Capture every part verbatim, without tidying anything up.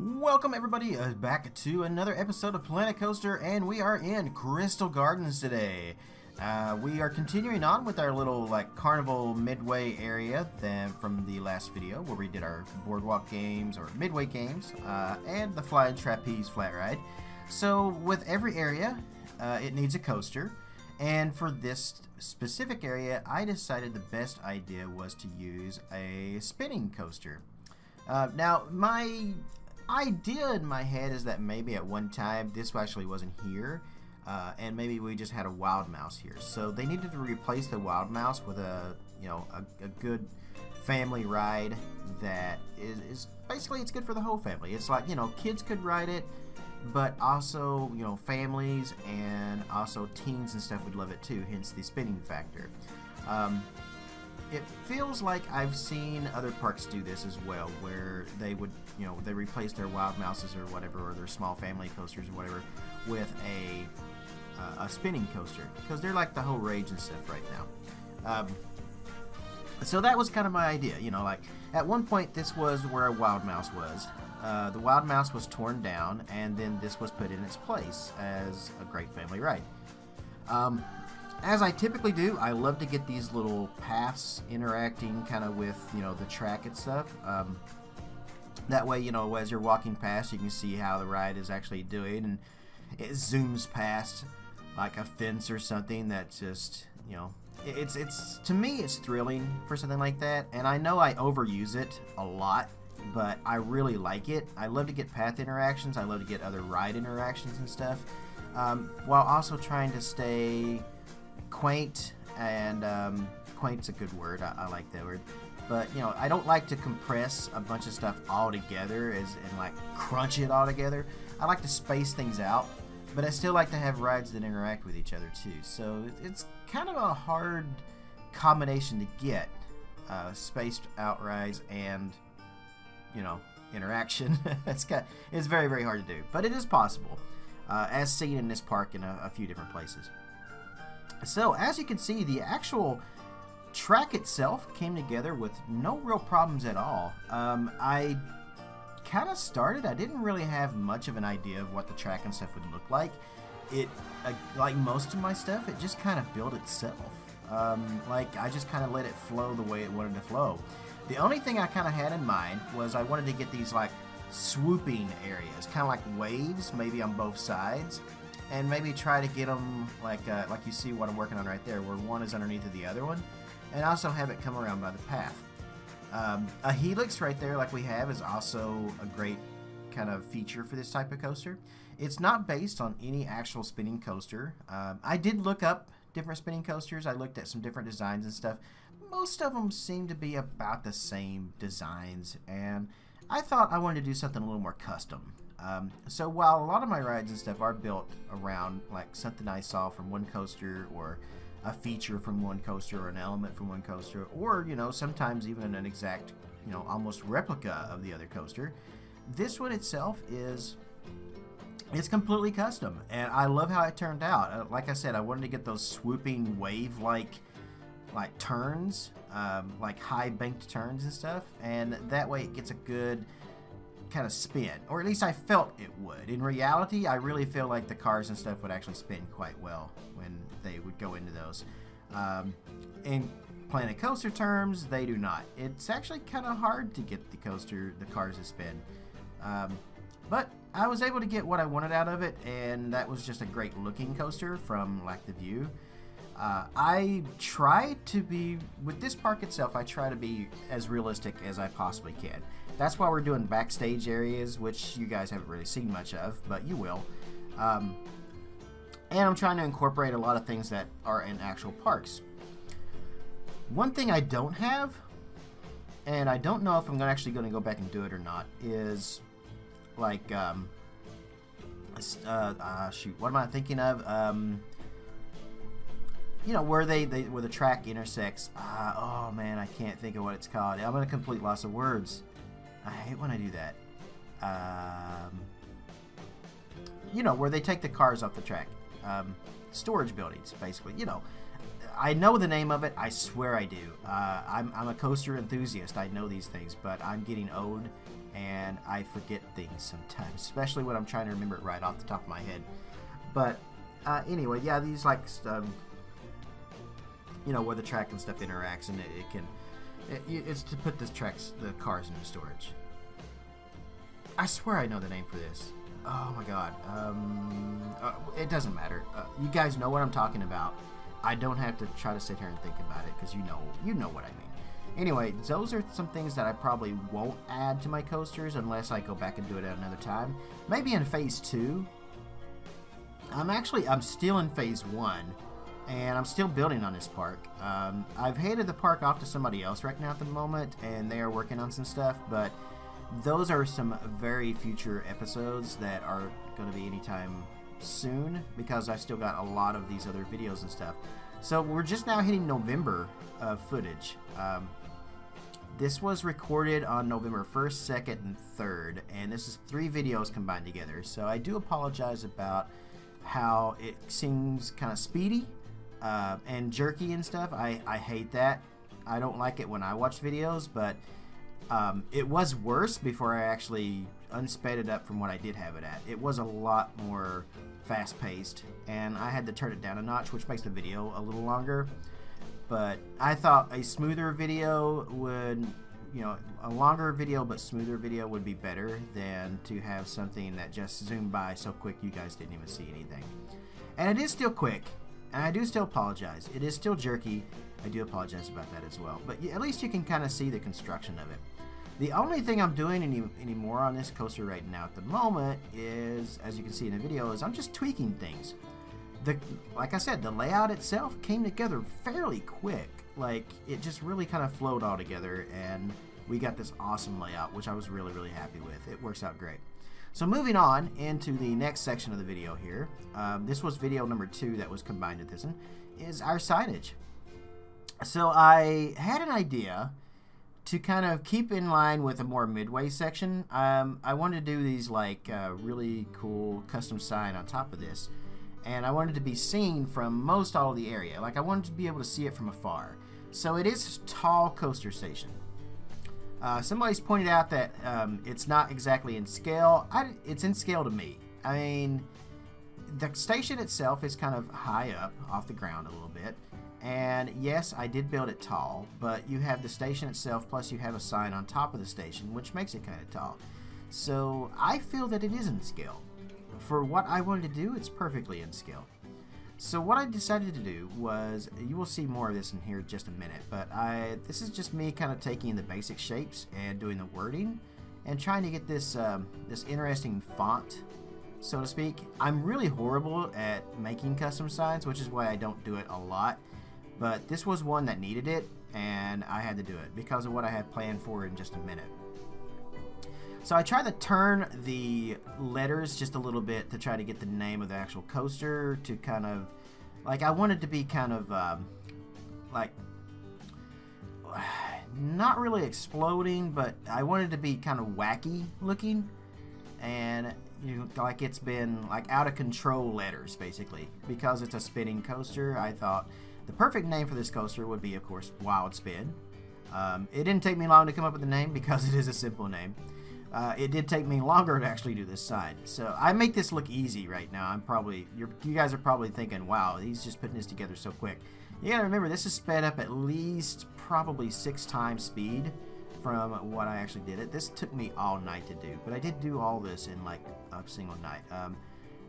Welcome everybody uh, back to another episode of Planet Coaster, and we are in Crystal Gardens today. Uh, we are continuing on with our little like carnival midway area than from the last video where we did our boardwalk games or midway games uh, and the flying trapeze flat ride. So with every area uh, it needs a coaster, and for this specific area I decided the best idea was to use a spinning coaster. Uh, now my idea in my head is that maybe at one time this actually wasn't here, uh, and maybe we just had a wild mouse here, so they needed to replace the wild mouse with a you know a, a good family ride that is, is basically it's good for the whole family. It's like, you know, kids could ride it, but also, you know, families and also teens and stuff would love it too, hence the spinning factor. um, It feels like I've seen other parks do this as well, where they would, you know, they replace their wild mouses or whatever, or their small family coasters or whatever, with a uh, a spinning coaster, because they're like the whole rage and stuff right now. Um, so that was kind of my idea, you know, like at one point this was where a wild mouse was. Uh, the wild mouse was torn down, and then this was put in its place as a great family ride. Um, As I typically do, I love to get these little paths interacting kind of with, you know, the track and stuff. Um, that way, you know, as you're walking past, you can see how the ride is actually doing, and it zooms past like a fence or something. That's just, you know, it's, it's to me, it's thrilling for something like that. And I know I overuse it a lot, but I really like it. I love to get path interactions. I love to get other ride interactions and stuff, um, while also trying to stay quaint, and um, quaint's a good word. I, I like that word, but you know, I don't like to compress a bunch of stuff all together as, and like crunch it all together. I like to space things out, but I still like to have rides that interact with each other too. So it's kind of a hard combination to get, uh, spaced out rides and, you know, interaction. It's got, it's very very hard to do, but it is possible, uh, as seen in this park in a, a few different places. So, as you can see, the actual track itself came together with no real problems at all. Um, I kind of started, I didn't really have much of an idea of what the track and stuff would look like. It, uh, like most of my stuff, it just kind of built itself. Um, like, I just kind of let it flow the way it wanted to flow. The only thing I kind of had in mind was I wanted to get these, like, swooping areas, kind of like waves, maybe on both sides. And maybe try to get them like uh, like you see what I'm working on right there, where one is underneath of the other one, and also have it come around by the path. Um, a helix right there, like we have, is also a great kind of feature for this type of coaster. It's not based on any actual spinning coaster. Um, I did look up different spinning coasters. I looked at some different designs and stuff. Most of them seem to be about the same designs, and I thought I wanted to do something a little more custom. Um, so while a lot of my rides and stuff are built around like something I saw from one coaster, or a feature from one coaster, or an element from one coaster, or, you know, sometimes even an exact, you know, almost replica of the other coaster, this one itself is, it's completely custom, and I love how it turned out. Uh, like I said, I wanted to get those swooping wave-like like turns, um, like high banked turns and stuff, and that way it gets a good kind of spin, or at least I felt it would. In reality, I really feel like the cars and stuff would actually spin quite well when they would go into those. Um, in Planet Coaster terms, they do not. It's actually kind of hard to get the coaster, the cars to spin. Um, but I was able to get what I wanted out of it, and that was just a great looking coaster from like the view. Uh, I try to be, with this park itself, I try to be as realistic as I possibly can. That's why we're doing backstage areas, which you guys haven't really seen much of, but you will. Um, and I'm trying to incorporate a lot of things that are in actual parks. One thing I don't have, and I don't know if I'm actually going to go back and do it or not, is like, um, uh, uh, shoot, what am I thinking of? Um... You know, where they, they where the track intersects. Uh, oh man, I can't think of what it's called. I'm in a complete loss of words. I hate when I do that. Um, you know, where they take the cars off the track. Um, storage buildings, basically. You know, I know the name of it. I swear I do. Uh, I'm, I'm a coaster enthusiast. I know these things, but I'm getting old, and I forget things sometimes, especially when I'm trying to remember it right off the top of my head. But uh, anyway, yeah, these like, um, you know, where the track and stuff interacts, and it, it can, it, it's to put the tracks, the cars into storage. I swear I know the name for this. Oh my god. Um, uh, it doesn't matter. Uh, you guys know what I'm talking about. I don't have to try to sit here and think about it because you know, you know what I mean. Anyway, those are some things that I probably won't add to my coasters unless I go back and do it at another time. Maybe in phase two. I'm actually, I'm still in phase one, and I'm still building on this park. Um, I've handed the park off to somebody else right now at the moment, and they are working on some stuff, but those are some very future episodes that aren't going to be anytime soon because I've still got a lot of these other videos and stuff. So we're just now hitting November uh, footage. Um, this was recorded on November first, second, and third, and this is three videos combined together. So I do apologize about how it seems kind of speedy uh, and jerky and stuff. I, I hate that. I don't like it when I watch videos, but um, it was worse before I actually unsped it up from what I did have it at. It was a lot more fast-paced, and I had to turn it down a notch, which makes the video a little longer. But I thought a smoother video would, you know, a longer video but smoother video would be better than to have something that just zoomed by so quick you guys didn't even see anything. And it is still quick, and I do still apologize. It is still jerky. I do apologize about that as well. But at least you can kind of see the construction of it. The only thing I'm doing any, anymore on this coaster right now at the moment is, as you can see in the video, is I'm just tweaking things. The, like I said, the layout itself came together fairly quick. Like, it just really kind of flowed all together, and we got this awesome layout, which I was really, really happy with. It works out great. So moving on into the next section of the video here, um, this was video number two that was combined with this one, is our signage. So I had an idea to kind of keep in line with a more midway section. um, I wanted to do these like uh, really cool custom sign on top of this, and I wanted to be seen from most all of the area. Like, I wanted to be able to see it from afar. So it is tall coaster station. Uh, somebody's pointed out that um, it's not exactly in scale. I, it's in scale to me. I mean, the station itself is kind of high up off the ground a little bit. And yes, I did build it tall, but you have the station itself, plus you have a sign on top of the station, which makes it kind of tall. So I feel that it is in scale. For what I wanted to do, it's perfectly in scale. So what I decided to do was, you will see more of this in here in just a minute, but I this is just me kind of taking the basic shapes and doing the wording and trying to get this um, this interesting font, so to speak. I'm really horrible at making custom signs, which is why I don't do it a lot. But this was one that needed it, and I had to do it because of what I had planned for in just a minute. So I tried to turn the letters just a little bit to try to get the name of the actual coaster to kind of, like, I wanted to be kind of, um, like, not really exploding, but I wanted to be kind of wacky looking, and you know, like it's been, like, out of control letters, basically. Because it's a spinning coaster, I thought the perfect name for this coaster would be, of course, Wild Spin. Um, it didn't take me long to come up with the name because it is a simple name. Uh, it did take me longer to actually do this side. So I make this look easy right now. I'm probably, you're, you guys are probably thinking, wow, he's just putting this together so quick. You gotta remember, this is sped up at least probably six times speed from what I actually did it. This took me all night to do, but I did do all this in like a single night. Um,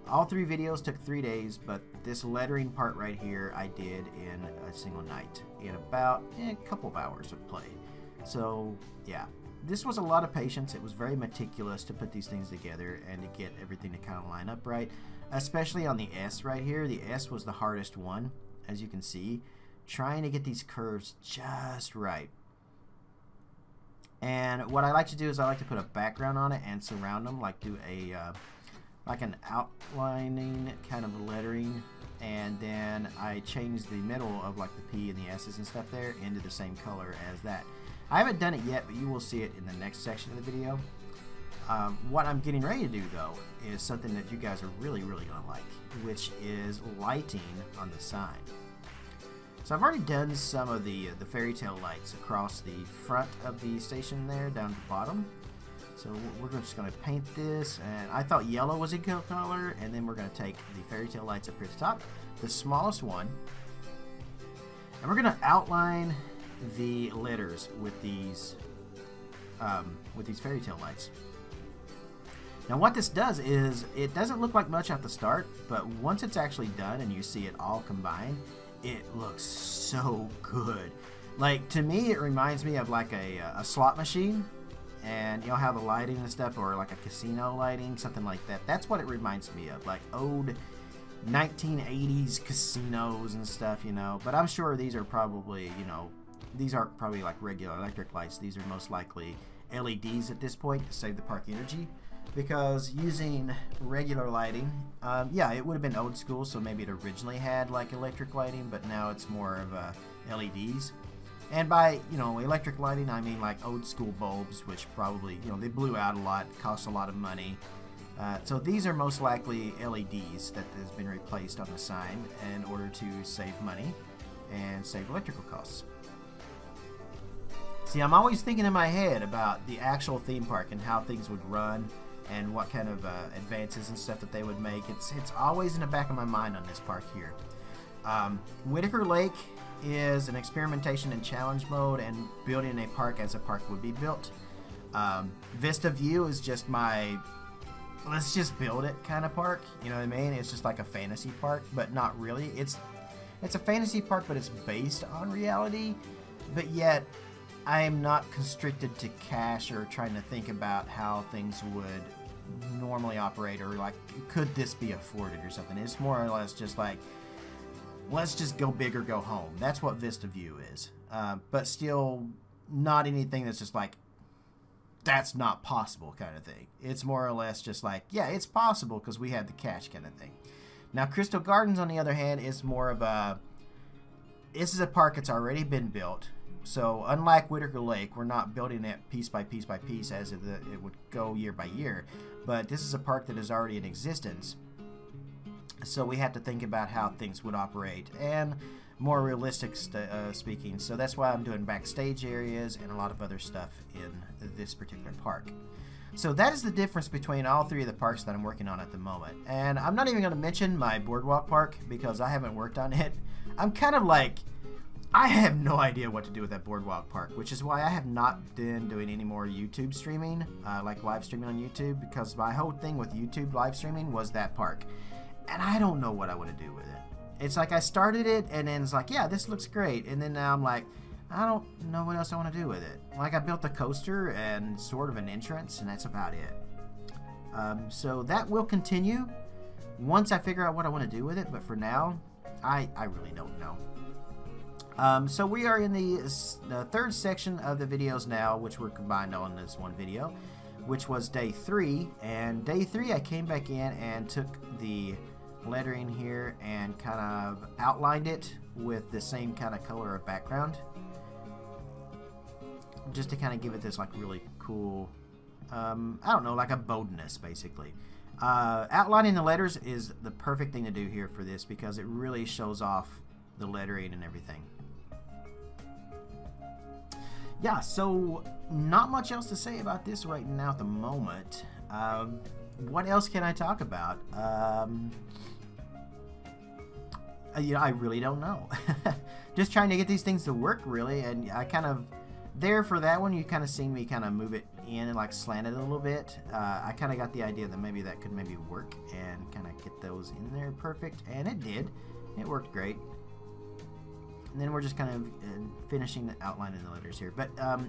All three videos took three days, but this lettering part right here I did in a single night in about eh, a couple of hours of play. So yeah, this was a lot of patience. It was very meticulous to put these things together and to get everything to kind of line up right, especially on the S right here. The S was the hardest one, as you can see, trying to get these curves just right. And what I like to do is I like to put a background on it and surround them, like do a uh, like an outlining kind of lettering, and then I changed the middle of like the P and the S's and stuff there into the same color as that. I haven't done it yet, but you will see it in the next section of the video. Um, what I'm getting ready to do though is something that you guys are really, really gonna like, which is lighting on the sign. So I've already done some of the, uh, the fairy tale lights across the front of the station there, down at the bottom. So we're just going to paint this, and I thought yellow was a good color, and then we're going to take the fairy tale lights up here at the top, the smallest one, and we're going to outline the letters with these um, with these fairy tale lights. Now what this does is it doesn't look like much at the start, but once it's actually done and you see it all combined, it looks so good. Like, to me, it reminds me of like a, a slot machine. And you know how the lighting and stuff, or like a casino lighting, something like that. That's what it reminds me of, like old nineteen eighties casinos and stuff, you know. But I'm sure these are probably, you know, these aren't probably like regular electric lights. These are most likely L E Ds at this point to save the park energy. Because using regular lighting, um, yeah, it would have been old school, so maybe it originally had like electric lighting, but now it's more of uh, L E Ds. And by, you know, electric lighting, I mean like old school bulbs, which probably, you know, they blew out a lot, cost a lot of money. Uh, so these are most likely L E Ds that has been replaced on the sign in order to save money and save electrical costs. See, I'm always thinking in my head about the actual theme park and how things would run and what kind of uh, advances and stuff that they would make. It's, it's always in the back of my mind on this park here. Um, Whitaker Lake is an experimentation and challenge mode, and building a park as a park would be built. Um, Vista View is just my let's just build it kind of park, you know what I mean? It's just like a fantasy park, but not really. It's it's a fantasy park, but it's based on reality, but yet I am not constricted to cash or trying to think about how things would normally operate, or like, could this be afforded or something. It's more or less just like, let's just go big or go home. That's what Vista View is. Uh, but still not anything that's just like, that's not possible kind of thing. It's more or less just like, yeah, it's possible because we had the cash kind of thing. Now, Crystal Gardens, on the other hand, is more of a, this is a park that's already been built. So unlike Whitaker Lake, we're not building it piece by piece by piece as if it would go year by year. But this is a park that is already in existence. So we had to think about how things would operate, and more realistic st uh, speaking. So that's why I'm doing backstage areas and a lot of other stuff in this particular park. So that is the difference between all three of the parks that I'm working on at the moment. And I'm not even going to mention my boardwalk park because I haven't worked on it. I'm kind of like, I have no idea what to do with that boardwalk park, which is why I have not been doing any more YouTube streaming, uh, like live streaming on YouTube, because my whole thing with YouTube live streaming was that park. And I don't know what I want to do with it. It's like I started it, and then it's like, yeah, this looks great. And then now I'm like, I don't know what else I want to do with it. Like, I built a coaster and sort of an entrance, and that's about it. Um, so that will continue once I figure out what I want to do with it. But for now, I, I really don't know. Um, so we are in the, the third section of the videos now, which were combined on this one video, which was day three. And day three, I came back in and took the lettering here and kind of outlined it with the same kind of color of background, just to kind of give it this like really cool, um, I don't know, like a boldness basically. Uh, outlining the letters is the perfect thing to do here for this because it really shows off the lettering and everything. Yeah, so not much else to say about this right now at the moment. Um, what else can I talk about? Um, you know, I really don't know. Just trying to get these things to work, really. And I kind of, there for that one, you kind of seen me kind of move it in and like slant it a little bit. Uh, I kind of got the idea that maybe that could maybe work and kind of get those in there perfect. And it did. It worked great. And then we're just kind of finishing the outline in the letters here. But um,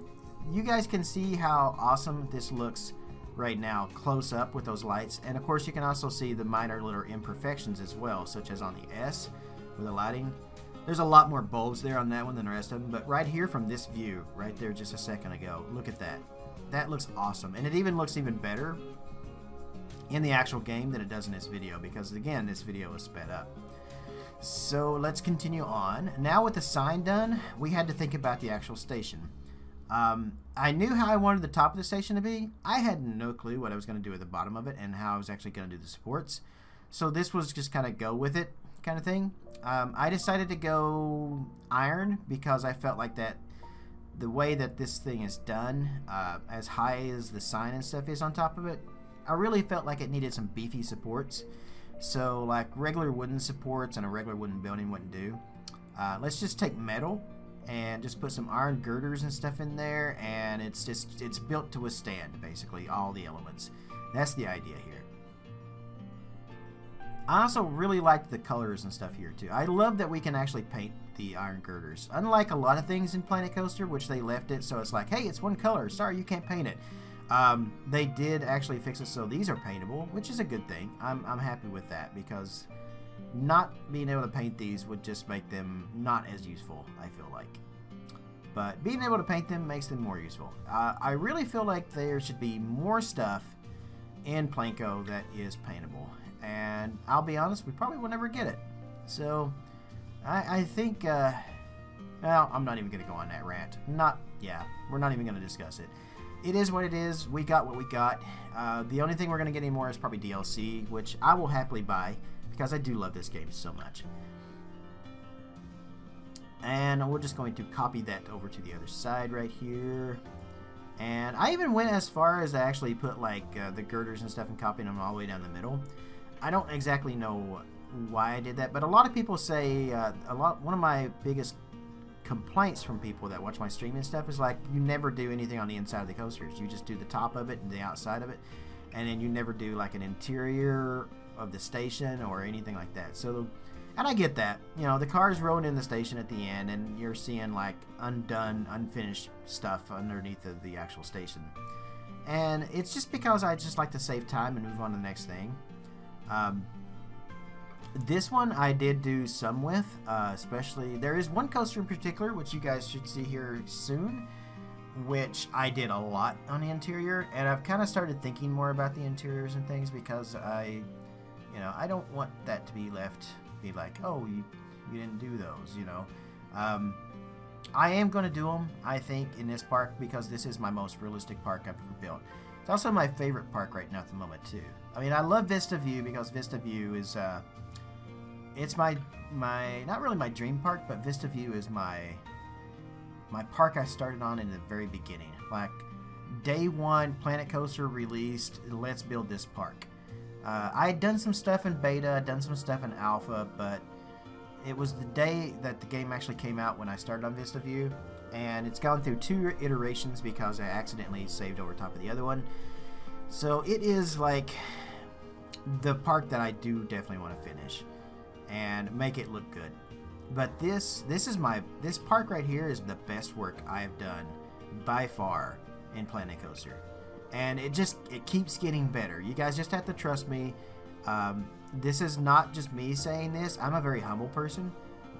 you guys can see how awesome this looks right now close up with those lights, and of course you can also see the minor little imperfections as well, such as on the S with the lighting. There's a lot more bulbs there on that one than the rest of them, but right here from this view right there just a second ago, look at that. That looks awesome, and it even looks even better in the actual game than it does in this video because, again, this video is sped up. So let's continue on. Now with the sign done, we had to think about the actual station. Um, I knew how I wanted the top of the station to be. I had no clue what I was going to do at the bottom of it and how I was actually going to do the supports. So this was just kind of go with it. kind of thing. Um, I decided to go iron because I felt like that the way that this thing is done, uh, as high as the sign and stuff is on top of it, I really felt like it needed some beefy supports. So like regular wooden supports and a regular wooden building wouldn't do. Uh, let's just take metal and just put some iron girders and stuff in there, and it's just it's built to withstand basically all the elements. That's the idea here. I also really liked the colors and stuff here too. I love that we can actually paint the iron girders. Unlike a lot of things in Planet Coaster, which they left it so it's like, hey, it's one color, sorry you can't paint it. Um, they did actually fix it so these are paintable, which is a good thing. I'm, I'm happy with that, because not being able to paint these would just make them not as useful, I feel like. But being able to paint them makes them more useful. Uh, I really feel like there should be more stuff in Planko that is paintable. And I'll be honest, we probably will never get it. So, I, I think, uh, well, I'm not even going to go on that rant. Not, yeah, we're not even going to discuss it. It is what it is. We got what we got. Uh, the only thing we're going to get anymore is probably D L C, which I will happily buy because I do love this game so much. And we're just going to copy that over to the other side right here. And I even went as far as I actually put like uh, the girders and stuff and copying them all the way down the middle. I don't exactly know why I did that, but a lot of people say, uh, a lot. one of my biggest complaints from people that watch my stream and stuff is like, you never do anything on the inside of the coasters. You just do the top of it and the outside of it, and then you never do like an interior of the station or anything like that. So, and I get that, you know, the cars rode in the station at the end and you're seeing like undone, unfinished stuff underneath of the actual station, and it's just because I just like to save time and move on to the next thing. Um, this one I did do some with, uh, especially there is one coaster in particular which you guys should see here soon, which I did a lot on the interior, and I've kind of started thinking more about the interiors and things because I, you know, I don't want that to be left be like, oh, you, you didn't do those, you know. Um, I am going to do them, I think, in this park because this is my most realistic park I've ever built. It's also my favorite park right now at the moment too. I mean, I love Vista View because Vista View is, uh, it's my, my, not really my dream park, but Vista View is my, my park I started on in the very beginning. Like, day one, Planet Coaster released, let's build this park. Uh, I had done some stuff in beta, I'd done some stuff in alpha, but it was the day that the game actually came out when I started on Vista View, and it's gone through two iterations because I accidentally saved over top of the other one. So it is like the park that I do definitely want to finish and make it look good. But this this is my this park right here is the best work I've done by far in Planet Coaster, and it just it keeps getting better. You guys just have to trust me. Um, this is not just me saying this. I'm a very humble person,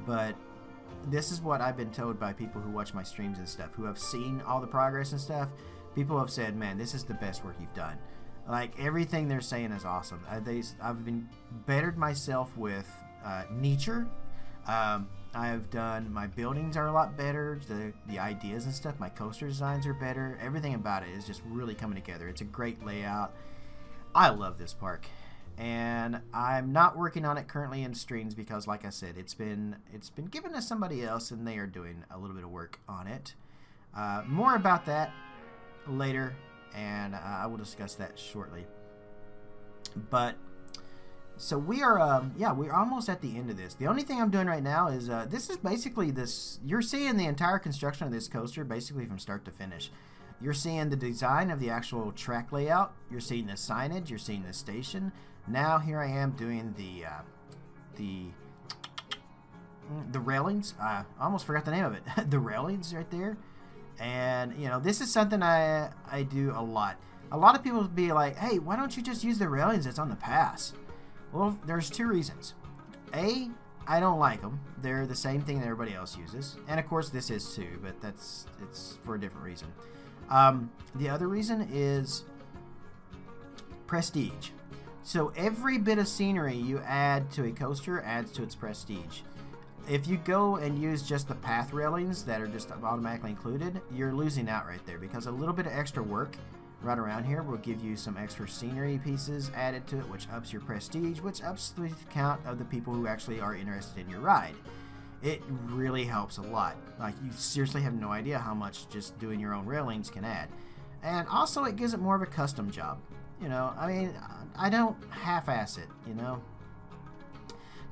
but this is what I've been told by people who watch my streams and stuff, who have seen all the progress and stuff. People have said, man, this is the best work you've done. Like, everything they're saying is awesome. I, they, I've been bettered myself with uh, nature. Um, I've done, my buildings are a lot better. The, the ideas and stuff, my coaster designs are better. Everything about it is just really coming together. It's a great layout. I love this park. And I'm not working on it currently in streams because, like I said, it's been it's been given to somebody else, and they are doing a little bit of work on it. Uh, more about that later, and uh, I will discuss that shortly. But so we are, um, yeah, we're almost at the end of this. The only thing I'm doing right now is uh, this is basically this. You're seeing the entire construction of this coaster, basically from start to finish. You're seeing the design of the actual track layout. You're seeing the signage. You're seeing the station. Now here I am doing the uh, the the railings. I almost forgot the name of it. The railings right there, and you know this is something I I do a lot. A lot of people be like, hey, why don't you just use the railings that's on the pass? Well, there's two reasons. A, I don't like them. They're the same thing that everybody else uses, and of course this is too, but that's it's for a different reason. Um, the other reason is prestige. So every bit of scenery you add to a coaster adds to its prestige. If you go and use just the path railings that are just automatically included, you're losing out right there, because a little bit of extra work Right around here will give you some extra scenery pieces added to it, which ups your prestige, which ups the count of the people who actually are interested in your ride. It really helps a lot. Like, you seriously have no idea how much just doing your own railings can add. And also, it gives it more of a custom job. You know, I mean, I don't half-ass it, you know.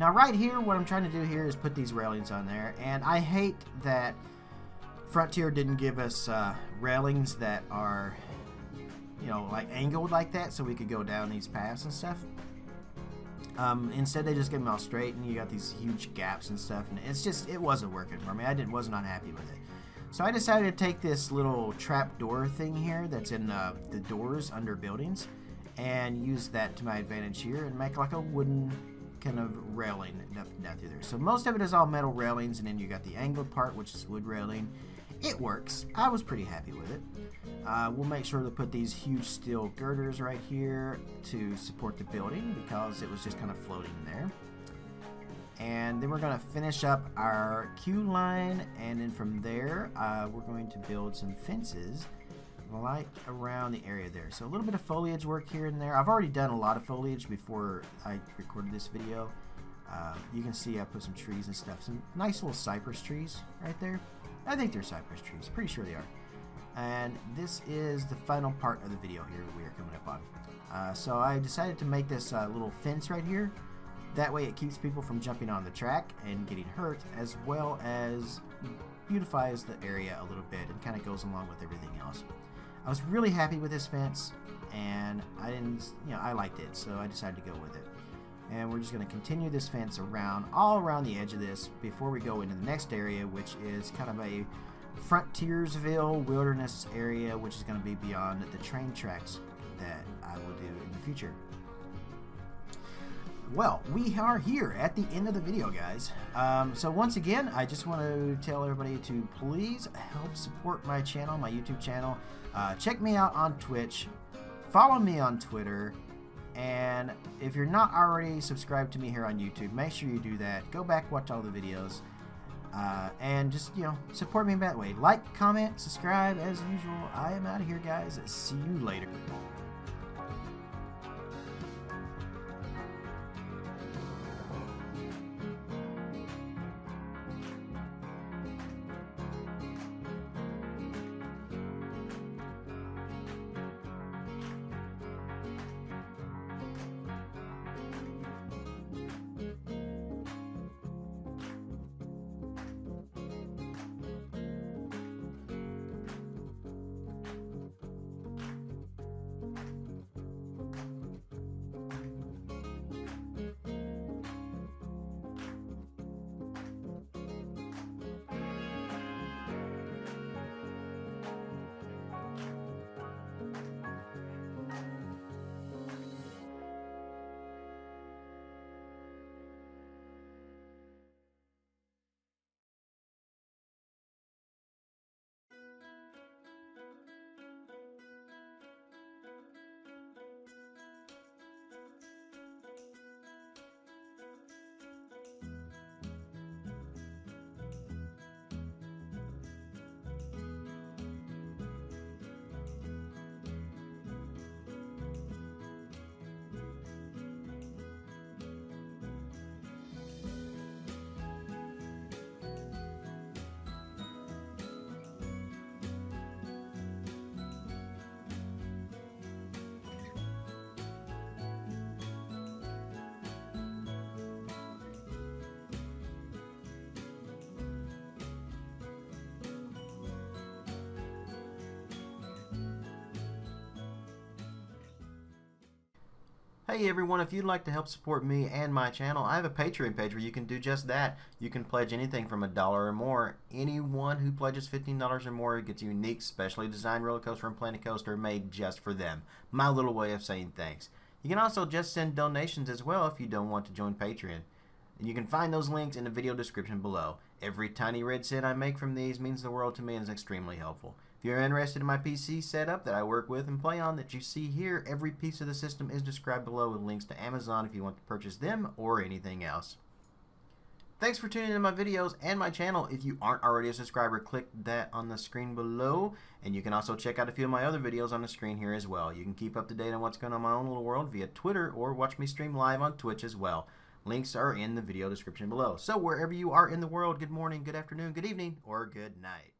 Now, right here, what I'm trying to do here is put these railings on there. And I hate that Frontier didn't give us uh, railings that are, you know, like angled like that so we could go down these paths and stuff. Um, instead, they just get them all straight, and you got these huge gaps and stuff, and it's just, it wasn't working for me. I didn't, wasn't unhappy with it. So I decided to take this little trap door thing here that's in uh, the doors under buildings, and use that to my advantage here, and make like a wooden kind of railing down through there. So most of it is all metal railings, and then you got the angled part, which is wood railing. It works. I was pretty happy with it. Uh, we'll make sure to put these huge steel girders right here to support the building, because it was just kind of floating there. And then we're going to finish up our queue line, and then from there uh, we're going to build some fences right around the area there. So a little bit of foliage work here and there. I've already done a lot of foliage before I recorded this video. Uh, you can see I put some trees and stuff, some nice little cypress trees right there. I think they're cypress trees. Pretty sure they are. And this is the final part of the video here that we are coming up on. Uh, so I decided to make this uh, little fence right here. That way it keeps people from jumping on the track and getting hurt, as well as beautifies the area a little bit and kind of goes along with everything else. I was really happy with this fence, and I didn't, you know, I liked it, so I decided to go with it. And we're just going to continue this fence around, all around the edge of this, before we go into the next area, which is kind of a Frontiersville wilderness area, which is going to be beyond the train tracks that I will do in the future. Well, we are here at the end of the video, guys. Um, so once again, I just want to tell everybody to please help support my channel, my YouTube channel. Uh, check me out on Twitch. Follow me on Twitter. And if you're not already subscribed to me here on YouTube, make sure you do that. Go back, watch all the videos, uh, and just, you know, support me in that way. Like, comment, subscribe, as usual. I am out of here, guys. See you later. Hey everyone, if you'd like to help support me and my channel, I have a Patreon page where you can do just that. You can pledge anything from a dollar or more. Anyone who pledges fifteen dollars or more gets a unique, specially designed roller coaster and Planet Coaster made just for them. My little way of saying thanks. You can also just send donations as well if you don't want to join Patreon. And you can find those links in the video description below. Every tiny red cent I make from these means the world to me and is extremely helpful. If you're interested in my P C setup that I work with and play on that you see here, every piece of the system is described below with links to Amazon if you want to purchase them or anything else. Thanks for tuning in to my videos and my channel. If you aren't already a subscriber, click that on the screen below. And you can also check out a few of my other videos on the screen here as well. You can keep up to date on what's going on in my own little world via Twitter or watch me stream live on Twitch as well. Links are in the video description below. So wherever you are in the world, good morning, good afternoon, good evening, or good night.